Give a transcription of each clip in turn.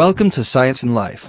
Welcome to Science and Life.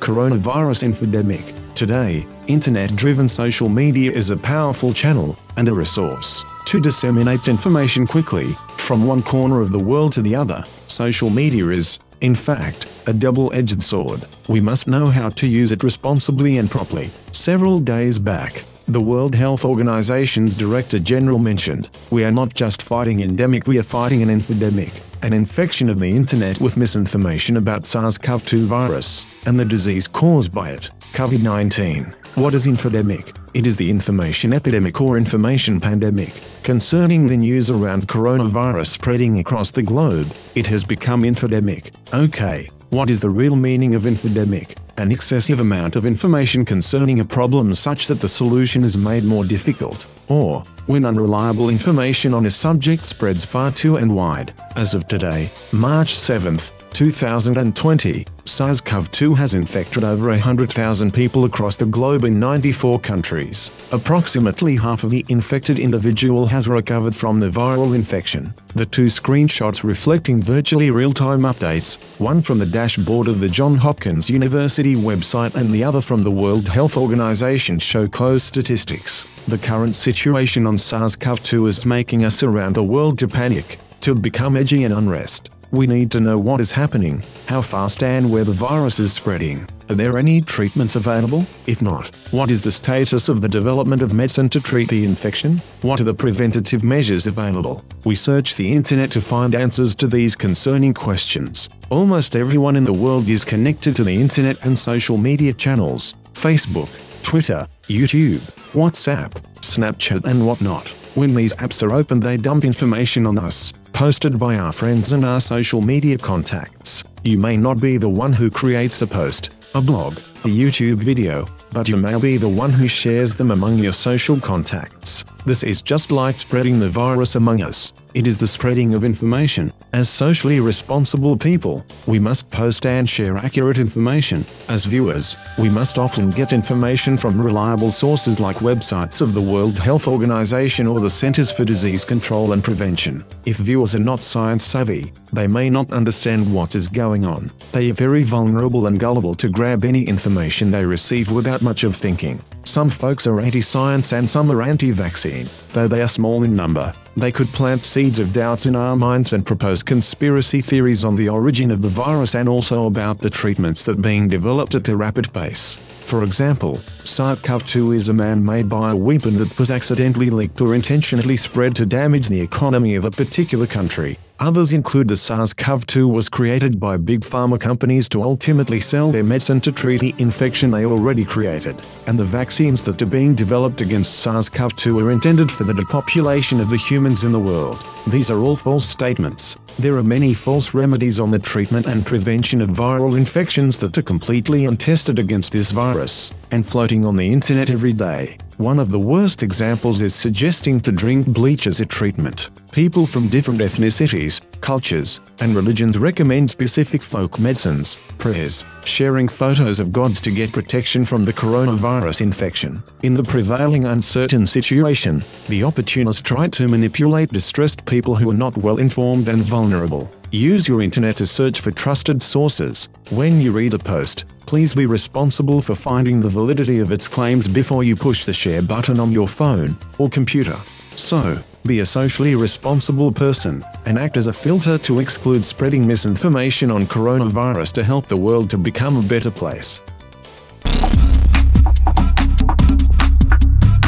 Coronavirus infodemic. Today, internet-driven social media is a powerful channel and a resource to disseminate information quickly from one corner of the world to the other. Social media is, in fact, a double-edged sword. We must know how to use it responsibly and properly. Several days back, the World Health Organization's Director General mentioned, "We are not just fighting endemic, we are fighting an infodemic, an infection of the internet with misinformation about SARS-CoV-2 virus and the disease caused by it, COVID-19. What is infodemic? It is the information epidemic or information pandemic concerning the news around coronavirus spreading across the globe. It has become infodemic." Okay, what is the real meaning of infodemic? An excessive amount of information concerning a problem such that the solution is made more difficult, or when unreliable information on a subject spreads far too and wide. As of today, March 7, 2020, SARS-CoV-2 has infected over 100,000 people across the globe in 94 countries. Approximately half of the infected individual has recovered from the viral infection. The two screenshots reflecting virtually real-time updates, one from the dashboard of the Johns Hopkins University website and the other from the World Health Organization, show close statistics. The current situation on SARS-CoV-2 is making us around the world to panic, to become edgy and unrest. We need to know what is happening, how fast and where the virus is spreading. Are there any treatments available? If not, what is the status of the development of medicine to treat the infection? What are the preventative measures available? We search the internet to find answers to these concerning questions. Almost everyone in the world is connected to the internet and social media channels: Facebook, Twitter, YouTube, WhatsApp, Snapchat and whatnot. When these apps are open, they dump information on us, posted by our friends and our social media contacts. You may not be the one who creates a post, a blog, a YouTube video, but you may be the one who shares them among your social contacts. This is just like spreading the virus among us. It is the spreading of information. As socially responsible people, we must post and share accurate information. As viewers, we must often get information from reliable sources like websites of the World Health Organization or the Centers for Disease Control and Prevention. If viewers are not science-savvy, they may not understand what is going on. They are very vulnerable and gullible to grab any information they receive without much of thinking. Some folks are anti-science and some are anti-vaccine. Though they are small in number, they could plant seeds of doubts in our minds and propose conspiracy theories on the origin of the virus and also about the treatments that are being developed at a rapid pace. For example, SARS-CoV-2 is a man-made bioweapon that was accidentally leaked or intentionally spread to damage the economy of a particular country. Others include the SARS-CoV-2 was created by big pharma companies to ultimately sell their medicine to treat the infection they already created, and the vaccines that are being developed against SARS-CoV-2 are intended for the depopulation of the humans in the world. These are all false statements. There are many false remedies on the treatment and prevention of viral infections that are completely untested against this virus, and floating on the internet every day. One of the worst examples is suggesting to drink bleach as a treatment. People from different ethnicities, cultures, and religions recommend specific folk medicines, prayers, sharing photos of gods to get protection from the coronavirus infection. In the prevailing uncertain situation, the opportunists try to manipulate distressed people who are not well informed and vulnerable. Use your internet to search for trusted sources. When you read a post, please be responsible for finding the validity of its claims before you push the share button on your phone or computer. So, be a socially responsible person and act as a filter to exclude spreading misinformation on coronavirus to help the world to become a better place.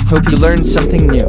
Hope you learned something new.